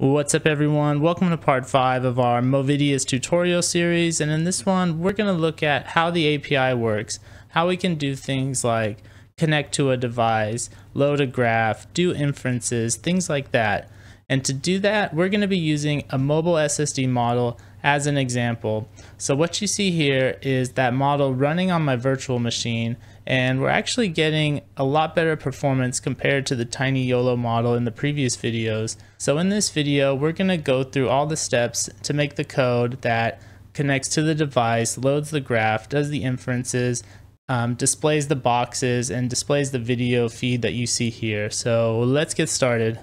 What's up everyone, welcome to part 5 of our Movidius tutorial series, and in this one we're going to look at how the API works, how we can do things like connect to a device, load a graph, do inferences, things like that. And to do that we're going to be using a mobile SSD model as an example. So what you see here is that model running on my virtual machine, and we're actually getting a lot better performance compared to the tiny YOLO model in the previous videos. So in this video we're going to go through all the steps to make the code that connects to the device, loads the graph, does the inferences, displays the boxes, and displays the video feed that you see here. So let's get started.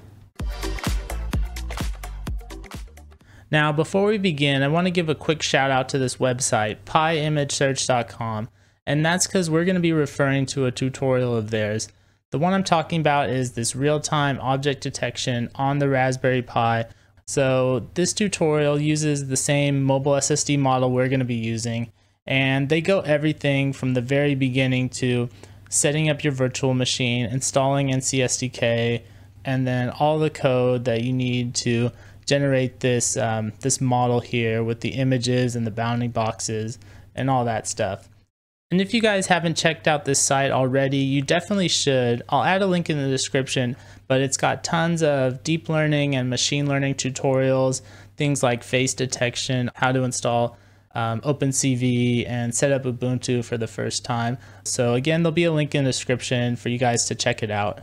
Now, before we begin, I want to give a quick shout out to this website, PyImageSearch.com, and that's because we're going to be referring to a tutorial of theirs. The one I'm talking about is this real-time object detection on the Raspberry Pi. So this tutorial uses the same mobile SSD model we're going to be using, and they go everything from the very beginning to setting up your virtual machine, installing NCSDK, and then all the code that you need to generate this this model here with the images and the bounding boxes and all that stuff. And if you guys haven't checked out this site already, you definitely should. I'll add a link in the description, but it's got tons of deep learning and machine learning tutorials, things like face detection, how to install OpenCV, and set up Ubuntu for the first time. So again, there'll be a link in the description for you guys to check it out.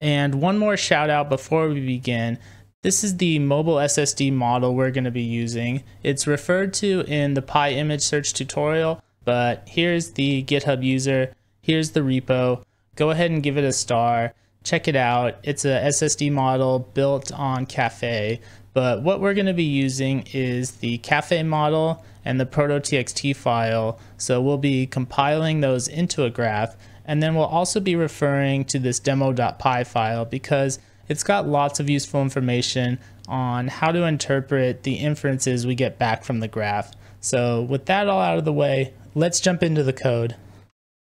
And one more shout out before we begin. This is the mobile SSD model we're going to be using. It's referred to in the PyImageSearch tutorial, but here's the GitHub user, here's the repo. Go ahead and give it a star, check it out. It's a SSD model built on Caffe, but what we're going to be using is the Caffe model and the Proto TXT file, so we'll be compiling those into a graph, and then we'll also be referring to this demo.py file because it's got lots of useful information on how to interpret the inferences we get back from the graph. So with that all out of the way, let's jump into the code.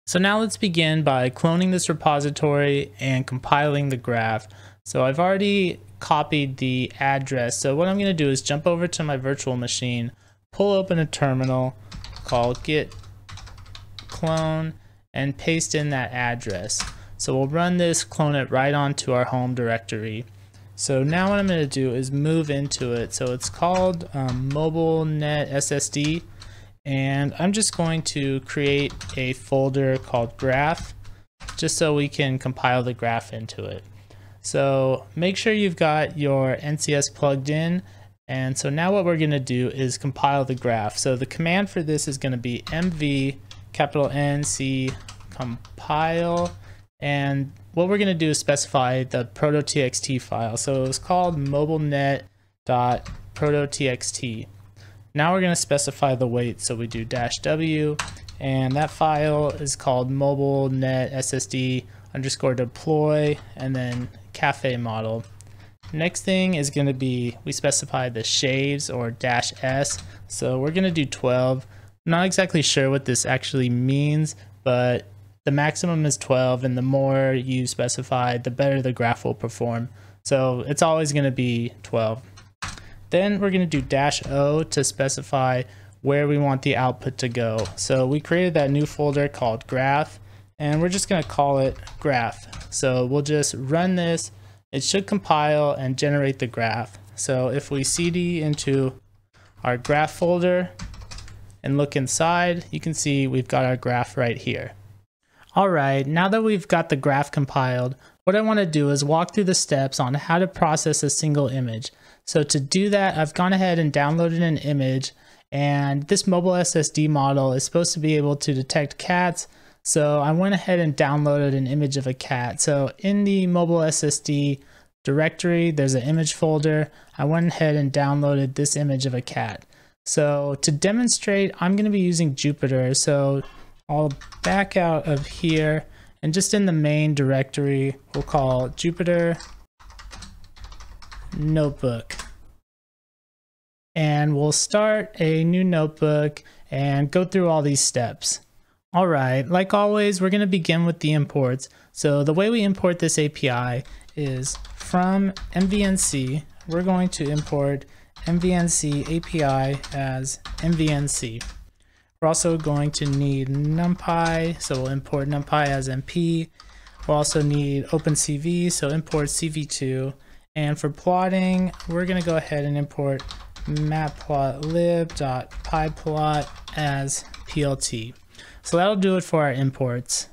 So now let's begin by cloning this repository and compiling the graph. So I've already copied the address. So what I'm going to do is jump over to my virtual machine, pull open a terminal, call git clone, and paste in that address. So we'll run this, clone it right onto our home directory. So now what I'm going to do is move into it. So it's called MobileNet SSD, and I'm just going to create a folder called graph just so we can compile the graph into it. So make sure you've got your NCS plugged in, and so now what we're going to do is compile the graph. So the command for this is going to be MVNC compile. And what we're going to do is specify the proto.txt file. So it was called mobilenet.proto.txt. Now we're going to specify the weight. So we do -w, and that file is called mobilenet_ssd_deploy, and then Caffe model. Next thing is going to be, we specify the shaves or -s. So we're going to do 12. I'm not exactly sure what this actually means, but the maximum is 12, and the more you specify, the better the graph will perform. So it's always going to be 12. Then we're going to do -o to specify where we want the output to go. So we created that new folder called graph, and we're just going to call it graph. So we'll just run this. It should compile and generate the graph. So if we cd into our graph folder and look inside, you can see we've got our graph right here. Alright, now that we've got the graph compiled, what I want to do is walk through the steps on how to process a single image. So to do that, I've gone ahead and downloaded an image, and this mobile SSD model is supposed to be able to detect cats, so I went ahead and downloaded an image of a cat. So in the mobile SSD directory, there's an image folder. I went ahead and downloaded this image of a cat. So to demonstrate, I'm going to be using Jupyter. So I'll back out of here, and just in the main directory, we'll call Jupyter notebook. And we'll start a new notebook and go through all these steps. All right, like always, we're going to begin with the imports. So the way we import this API is from MVNC, we're going to import MVNC API as MVNC. We're also going to need NumPy, so we'll import NumPy as MP. We'll also need OpenCV, so import CV2. And for plotting, we're going to go ahead and import matplotlib.pyplot as plt. So that'll do it for our imports.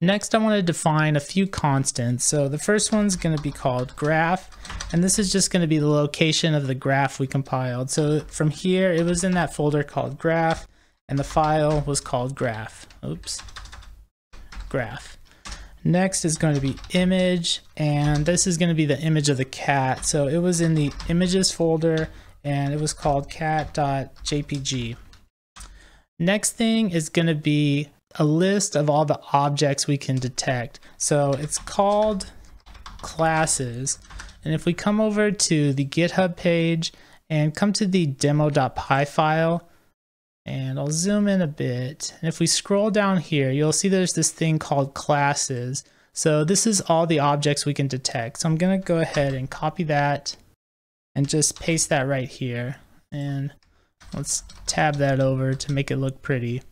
Next, I want to define a few constants. So the first one's going to be called graph, and this is just going to be the location of the graph we compiled. So from here, it was in that folder called graph, and the file was called graph. Graph. Next is going to be image, and this is going to be the image of the cat. So it was in the images folder, and it was called cat.jpg. Next thing is going to be a list of all the objects we can detect. So it's called classes. And if we come over to the GitHub page and come to the demo.py file, and I'll zoom in a bit. And if we scroll down here, you'll see there's this thing called classes. So this is all the objects we can detect. So I'm going to go ahead and copy that and just paste that right here. And let's tab that over to make it look pretty.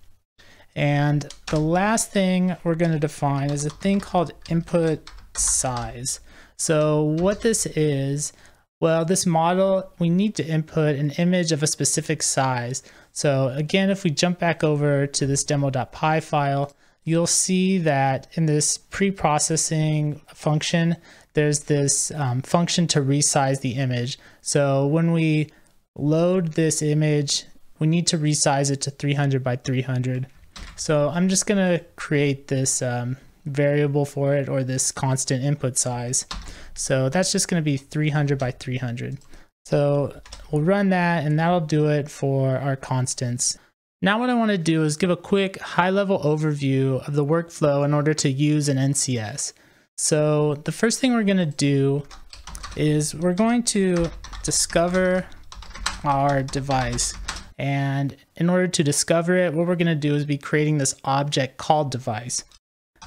And the last thing we're going to define is a thing called input size. So what this is, well, this model, we need to input an image of a specific size. So again, if we jump back over to this demo.py file, you'll see that in this pre-processing function, there's this function to resize the image. So when we load this image, we need to resize it to 300 by 300. So I'm just going to create this variable for it, or this constant input size. So that's just going to be 300 by 300. So we'll run that, and that'll do it for our constants. Now what I want to do is give a quick high-level overview of the workflow in order to use an NCS. So the first thing we're going to do is we're going to discover our device. And in order to discover it, what we're going to do is be creating this object called device.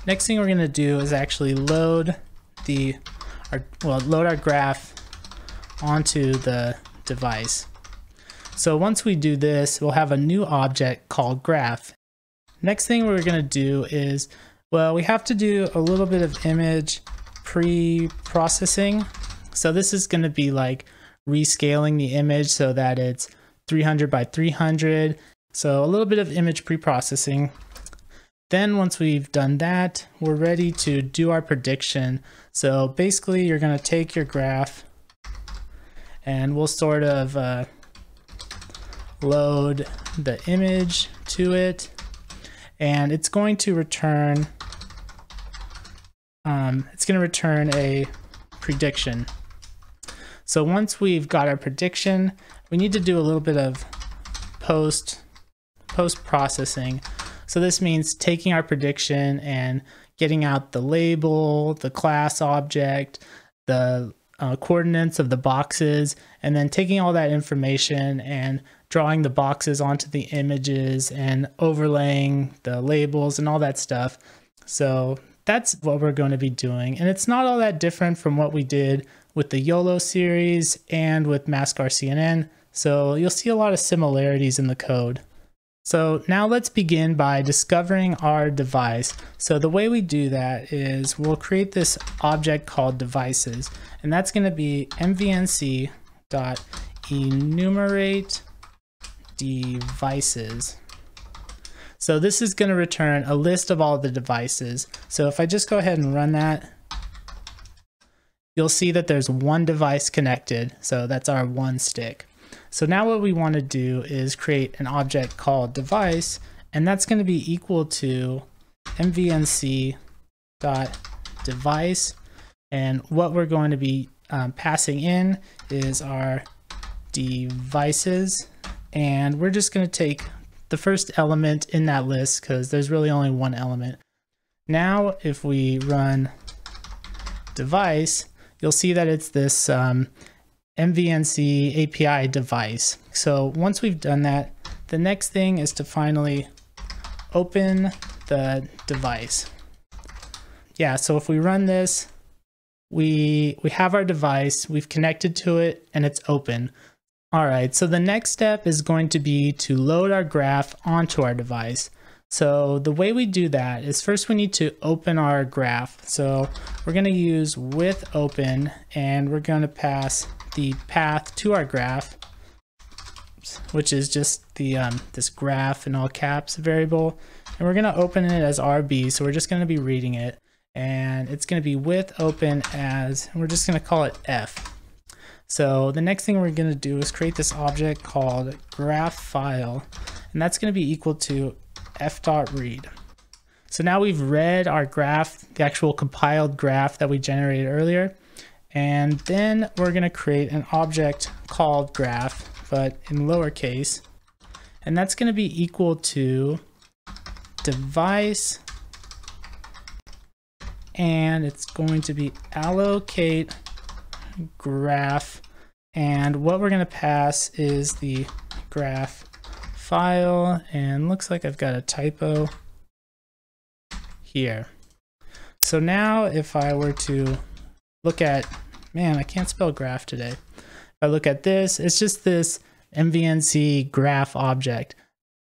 Next thing we're going to do is actually load our graph onto the device. So once we do this, we'll have a new object called graph. Next thing we're going to do is, well, we have to do a little bit of image pre-processing. So this is going to be like rescaling the image so that it's 300 by 300. So a little bit of image pre-processing. Then once we've done that, we're ready to do our prediction. So basically you're going to take your graph, and we'll sort of load the image to it, and it's going to return a prediction. So once we've got our prediction, we need to do a little bit of post-processing. So this means taking our prediction and getting out the label, the class object, the coordinates of the boxes, and then taking all that information and drawing the boxes onto the images and overlaying the labels and all that stuff. So that's what we're going to be doing. And it's not all that different from what we did with the YOLO series and with Mask RCNN. So you'll see a lot of similarities in the code. So now let's begin by discovering our device. So the way we do that is we'll create this object called devices, and that's going to be mvnc.enumerate devices. So this is going to return a list of all the devices. So if I just go ahead and run that, you'll see that there's one device connected. So that's our one stick. So now what we want to do is create an object called device, and that's going to be equal to mvnc.device. And what we're going to be passing in is our devices. And we're just going to take the first element in that list because there's really only one element. Now, if we run device, you'll see that it's this MVNC API device. So once we've done that, the next thing is to finally open the device. Yeah, so if we run this, we have our device, we've connected to it, and it's open. All right, so the next step is going to be to load our graph onto our device. So the way we do that is first we need to open our graph. So we're gonna use with open, and we're gonna pass the path to our graph, which is just the this graph in all caps variable. And we're gonna open it as RB, so we're just gonna be reading it. And it's gonna be with open as, and we're just gonna call it F. So the next thing we're going to do is create this object called graph file, and that's going to be equal to f.read. So now we've read our graph, the actual compiled graph that we generated earlier, and then we're going to create an object called graph, but in lowercase, and that's going to be equal to device, and it's going to be allocate graph, and what we're going to pass is the graph file, and looks like I've got a typo here. So now if I were to look at, man, I can't spell graph today. If I look at this, it's just this MVNC graph object.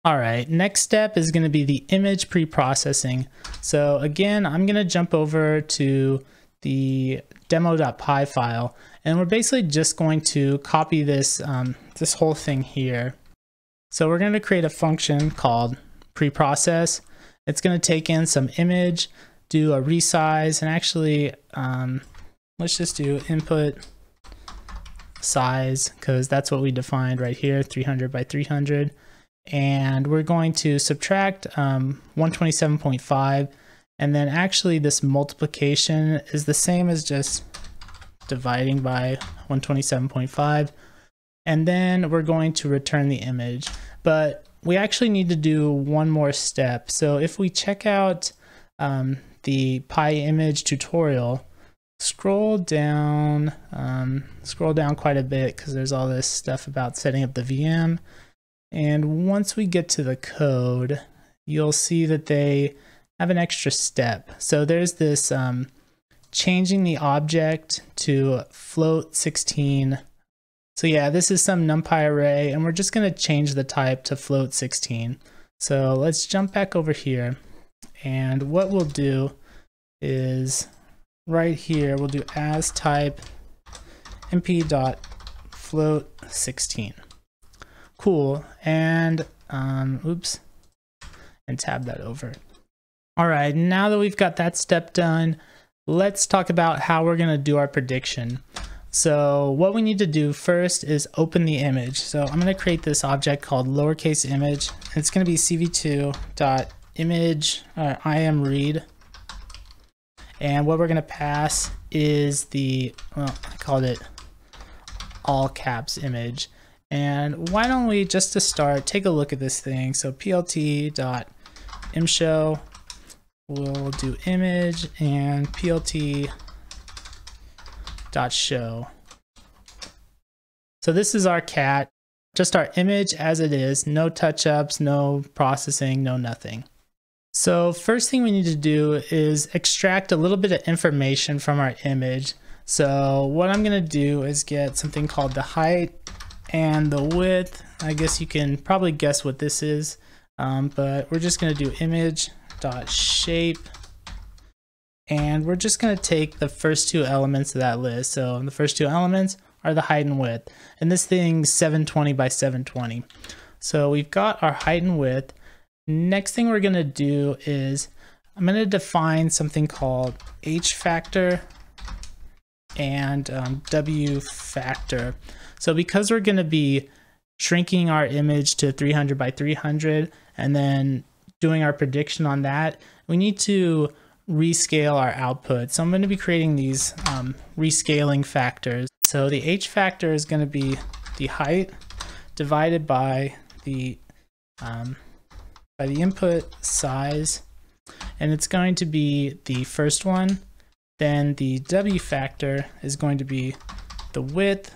All right, next step is going to be the image pre-processing. So again, I'm going to jump over to the demo.py file, and we're basically just going to copy this this whole thing here. So we're going to create a function called preprocess. It's going to take in some image, do a resize, and actually let's just do input size, because that's what we defined right here, 300 by 300, and we're going to subtract 127.5. And then actually this multiplication is the same as just dividing by 127.5. And then we're going to return the image. But we actually need to do one more step. So if we check out the PyImage tutorial, scroll down quite a bit, because there's all this stuff about setting up the VM. And once we get to the code, you'll see that they have an extra step. So there's this changing the object to float 16. So yeah, this is some NumPy array, and we're just gonna change the type to float 16. So let's jump back over here. And what we'll do is right here, we'll do as type mp.float 16. Cool, and oops, and tab that over. All right, now that we've got that step done, let's talk about how we're gonna do our prediction. So what we need to do first is open the image. So I'm gonna create this object called lowercase image. It's gonna be cv2.image, or imread. And what we're gonna pass is the, well, I called it all caps image. And why don't we, just to start, take a look at this thing. So plt.imshow. We'll do image and plt.show. So this is our cat, just our image as it is, no touch-ups, no processing, no nothing. So first thing we need to do is extract a little bit of information from our image. So what I'm gonna do is get something called the height and the width. I guess you can probably guess what this is, but we're just gonna do image shape, and we're just going to take the first two elements of that list. So the first two elements are the height and width, and this thing's 720 by 720. So we've got our height and width. Next thing we're going to do is I'm going to define something called h factor and w factor. So because we're going to be shrinking our image to 300 by 300 and then doing our prediction on that, we need to rescale our output. So I'm going to be creating these rescaling factors. So the h factor is going to be the height divided by the input size, and it's going to be the first one. Then the w factor is going to be the width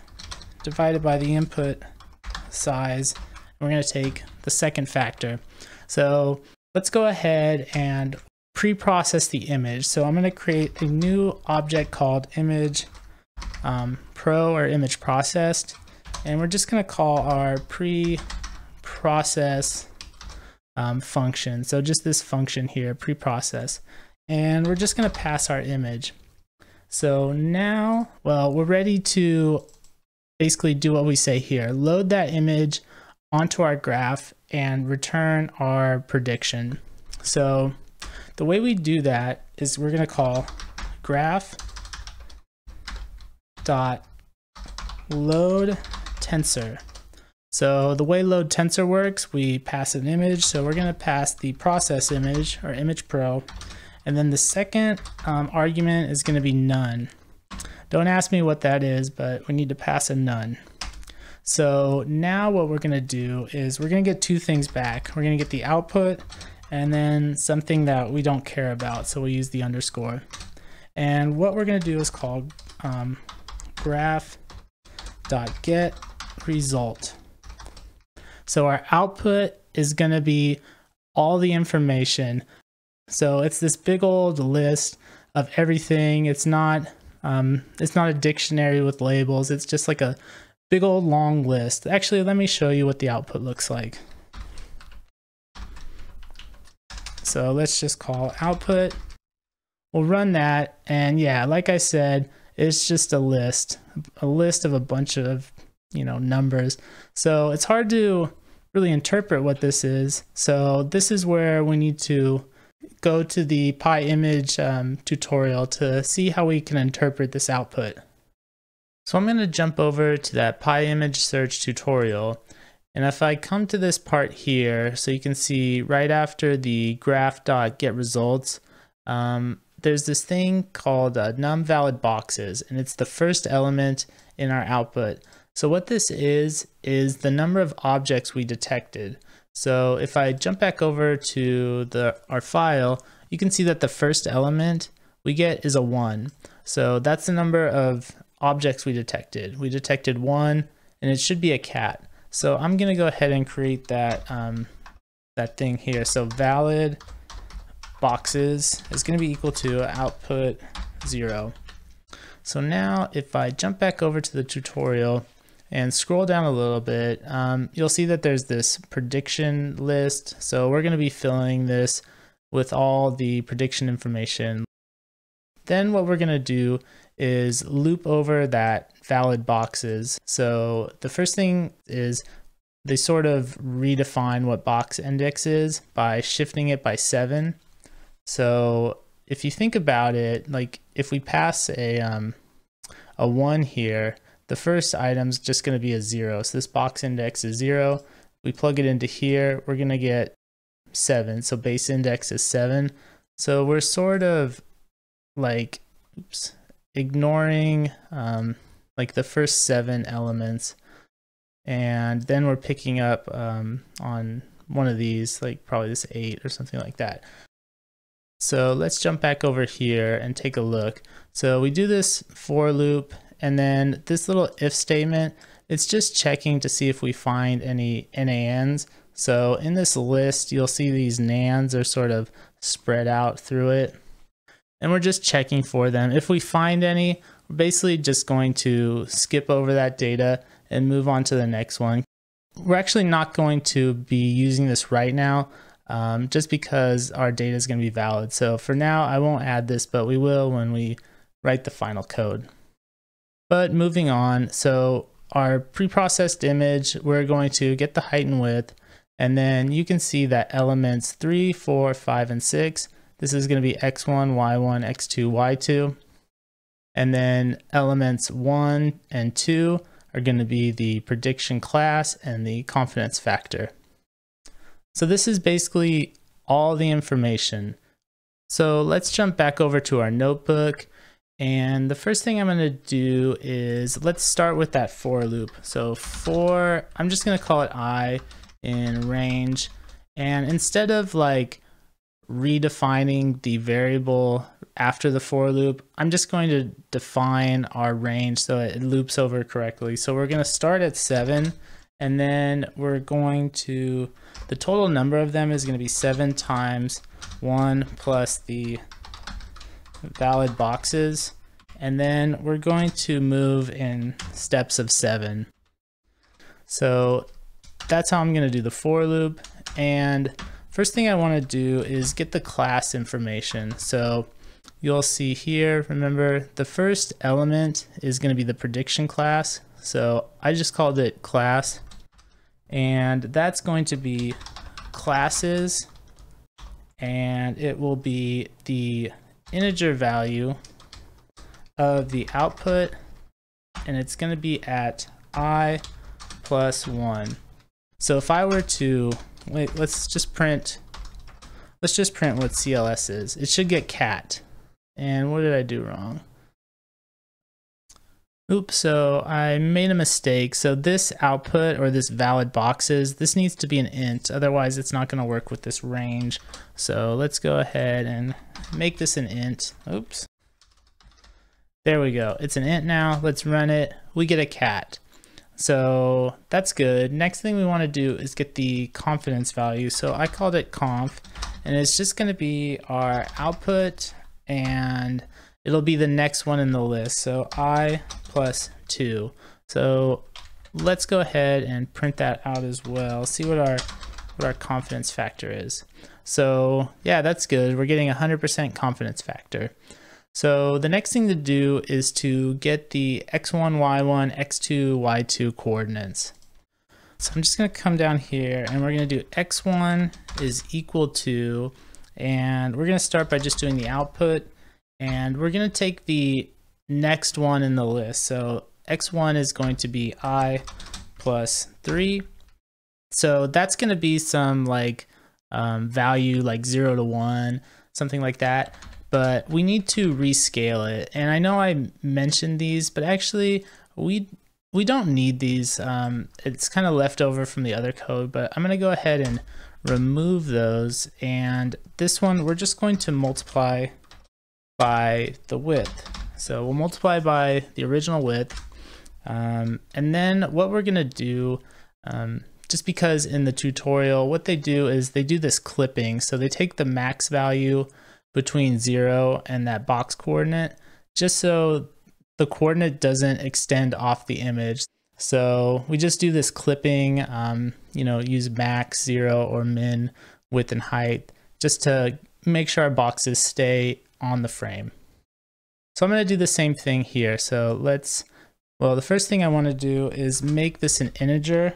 divided by the input size. We're going to take the second factor. So let's go ahead and pre-process the image. So I'm going to create a new object called image pro or image processed, and we're just going to call our pre-process function. So just this function here, pre-process, and we're just going to pass our image. So now, well, we're ready to basically do what we say here, load that image onto our graph and return our prediction. So the way we do that is we're going to call graph.load tensor. So the way load tensor works, we pass an image. So we're going to pass the process image or image pro, and then the second argument is going to be none. Don't ask me what that is, but we need to pass a none. So now what we're going to do is we're going to get two things back. We're going to get the output and then something that we don't care about. So we use the underscore. And what we're going to do is call graph.get result. So our output is going to be all the information. So it's this big old list of everything. It's not a dictionary with labels. It's just like a big old long list. Actually, let me show you what the output looks like. So let's just call output. We'll run that, and yeah, like I said, it's just a list of a bunch of, you know, numbers. So it's hard to really interpret what this is. So this is where we need to go to the PyImage tutorial to see how we can interpret this output. So I'm going to jump over to that PyImageSearch tutorial, and if I come to this part here, so you can see right after the graph.getResults, there's this thing called numValidBoxes, and it's the first element in our output. So what this is the number of objects we detected. So if I jump back over to our file, you can see that the first element we get is a 1. So that's the number of objects we detected. We detected 1, and it should be a cat. So I'm going to go ahead and create that that thing here. So valid boxes is going to be equal to output 0. So now if I jump back over to the tutorial and scroll down a little bit, you'll see that there's this prediction list. So we're going to be filling this with all the prediction information. Then what we're going to do is loop over that valid boxes. So the first thing is they sort of redefine what box index is by shifting it by 7. So if you think about it, like if we pass a 1 here, the first item's just going to be a 0. So this box index is 0. We plug it into here, we're going to get 7. So base index is 7. So we're sort of like, oops, ignoring like the first 7 elements, and then we're picking up on one of these, like probably this 8 or something like that. So let's jump back over here and take a look. So we do this for loop, and then this little if statement, it's just checking to see if we find any NANs. So in this list, you'll see these NANs are sort of spread out through it, and we're just checking for them. If we find any, we're basically just going to skip over that data and move on to the next one. We're actually not going to be using this right now, just because our data is going to be valid. So for now, I won't add this, but we will when we write the final code. But moving on, so our preprocessed image, we're going to get the height and width, and then you can see that elements 3, 4, 5, and 6, this is going to be x1, y1, x2, y2. And then elements 1 and 2 are going to be the prediction class and the confidence factor. So this is basically all the information. So let's jump back over to our notebook. And the first thing I'm going to do is let's start with that for loop. So for, I'm just going to call it I in range. And instead of like redefining the variable after the for loop, I'm just going to define our range so it loops over correctly. So we're going to start at 7, and then we're going to, the total number of them is going to be 7 times 1 plus the valid boxes, and then we're going to move in steps of 7. So that's how I'm going to do the for loop. And first thing I want to do is get the class information. So you'll see here, remember, the first element is going to be the prediction class. So I just called it class, and that's going to be classes, and it will be the integer value of the output, and it's going to be at I plus 1. So if I were to wait, let's just print what CLS is. It should get cat. And what did I do wrong? Oops, so I made a mistake. So this output, or this valid boxes, this needs to be an int, otherwise it's not gonna work with this range. So let's go ahead and make this an int. Oops. There we go, it's an int now. Let's run it, we get a cat. So that's good. Next thing we wanna do is get the confidence value. So I called it conf, and it's just gonna be our output, and it'll be the next one in the list. So I plus 2. So let's go ahead and print that out as well. See what our confidence factor is. So yeah, that's good. We're getting 100% confidence factor. So the next thing to do is to get the x1, y1, x2, y2 coordinates. So I'm just going to come down here, and we're going to do x1 is equal to, and we're going to start by just doing the output. And we're going to take the next one in the list. So x1 is going to be I plus 3. So that's going to be some like value like 0 to 1, something like that. But we need to rescale it. And I know I mentioned these, but actually we don't need these. It's kind of left over from the other code, but I'm going to go ahead and remove those. And this one, we're just going to multiply by the width. So we'll multiply by the original width. And then what we're gonna do, just because in the tutorial, what they do is they do this clipping. So they take the max value between 0 and that box coordinate, just so the coordinate doesn't extend off the image. So we just do this clipping, you know, use max, 0, or min, width and height, just to make sure our boxes stay on the frame. So I'm going to do the same thing here. So let's, well, the first thing I want to do is make this an integer,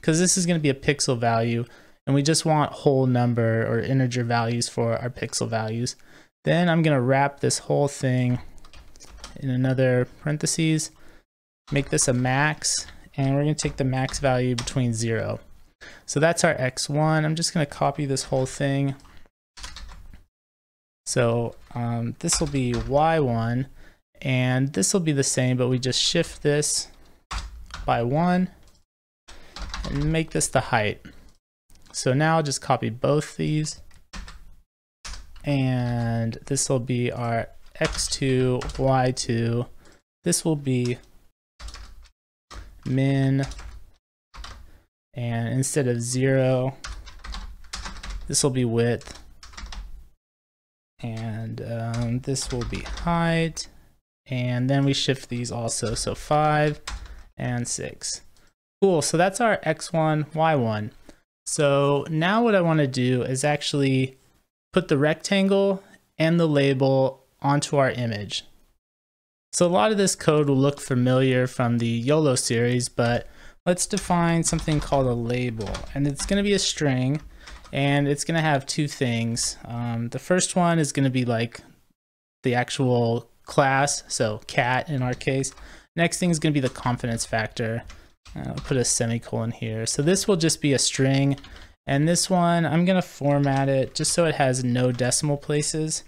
because this is going to be a pixel value, and we just want whole number or integer values for our pixel values. Then I'm going to wrap this whole thing in another parentheses, make this a max, and we're going to take the max value between 0. So that's our x1. I'm just going to copy this whole thing. So this will be y1, and this will be the same, but we just shift this by 1 and make this the height. So now I'll just copy both these, and this will be our x2, y2. This will be min, and instead of 0, this will be width. And this will be height, and then we shift these also, so 5 and 6. Cool, so that's our x1, y1. So now what I want to do is actually put the rectangle and the label onto our image. So a lot of this code will look familiar from the YOLO series, but let's define something called a label, and it's going to be a string. And it's going to have two things. The first one is going to be like the actual class, so cat in our case. Next thing is going to be the confidence factor. I'll put a semicolon here. So this will just be a string. And this one, I'm going to format it just so it has no decimal places.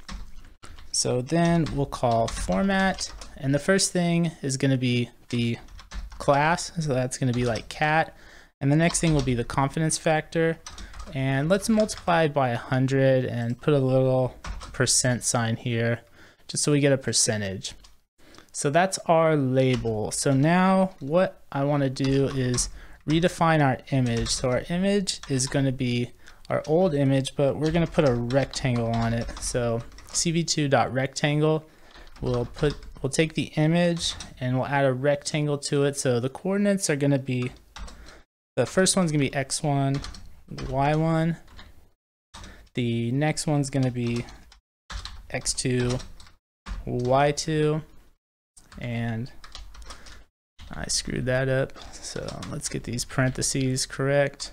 So then we'll call format. And the first thing is going to be the class. So that's going to be like cat. And the next thing will be the confidence factor. And let's multiply by 100 and put a little percent sign here just so we get a percentage. So that's our label. So now what I want to do is redefine our image. So our image is going to be our old image, but we're going to put a rectangle on it. So cv2.rectangle, we'll take the image and we'll add a rectangle to it. So the coordinates are going to be, the first one's going to be x1, y1. The next one's going to be x2, y2, and I screwed that up. So let's get these parentheses correct.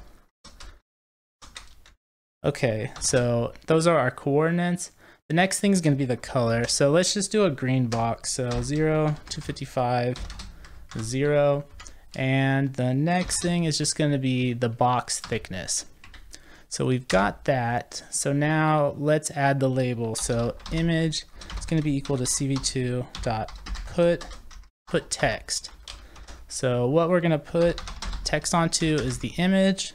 Okay, so those are our coordinates. The next thing is going to be the color. So let's just do a green box. So 0, 255, 0. And the next thing is just going to be the box thickness. So we've got that. So now let's add the label. So image is going to be equal to cv2.put text. So what we're going to put text onto is the image.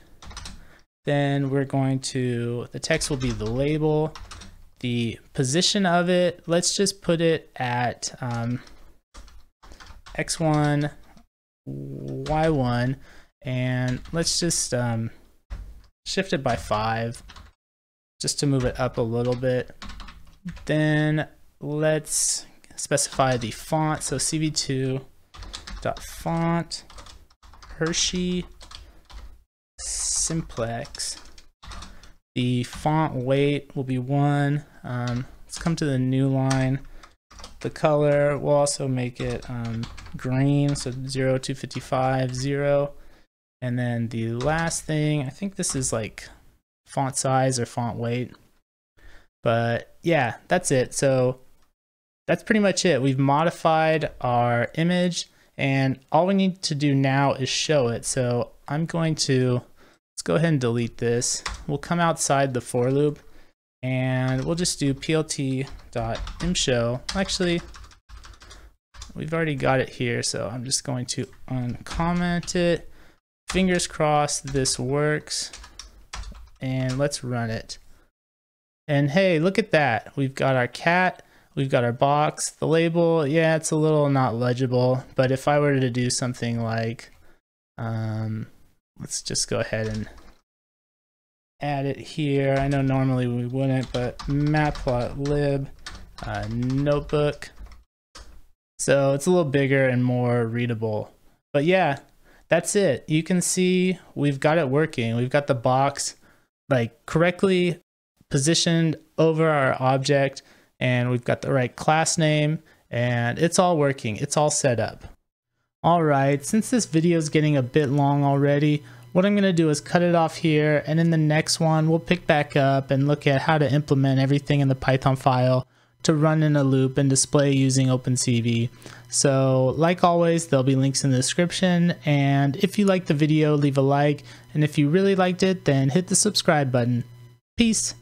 Then we're going to, the text will be the label. The position of it, let's just put it at x1, y1, and let's just shift it by 5 just to move it up a little bit. Then let's specify the font. So cv2.font Hershey simplex. The font weight will be 1. Let's come to the new line. The color, we'll also make it green, so 0, 255, 0. And then the last thing, I think this is like font size or font weight, but yeah, that's it. So that's pretty much it. We've modified our image and all we need to do now is show it. So I'm going to, let's go ahead and delete this. We'll come outside the for loop and we'll just do plt.imshow. Actually, we've already got it here, so I'm just going to uncomment it. Fingers crossed this works, and let's run it. And hey, look at that. We've got our cat, we've got our box, the label. Yeah, it's a little not legible, but if I were to do something like, let's just go ahead and add it here. I know normally we wouldn't, but matplotlib notebook. So it's a little bigger and more readable, but yeah. That's it. You can see we've got it working. We've got the box like correctly positioned over our object, and we've got the right class name, and it's all working. It's all set up. All right, since this video is getting a bit long already, what I'm going to do is cut it off here, and in the next one, we'll pick back up and look at how to implement everything in the Python file to run in a loop and display using OpenCV. So like always, there'll be links in the description, and if you liked the video, leave a like, and if you really liked it, then hit the subscribe button. Peace.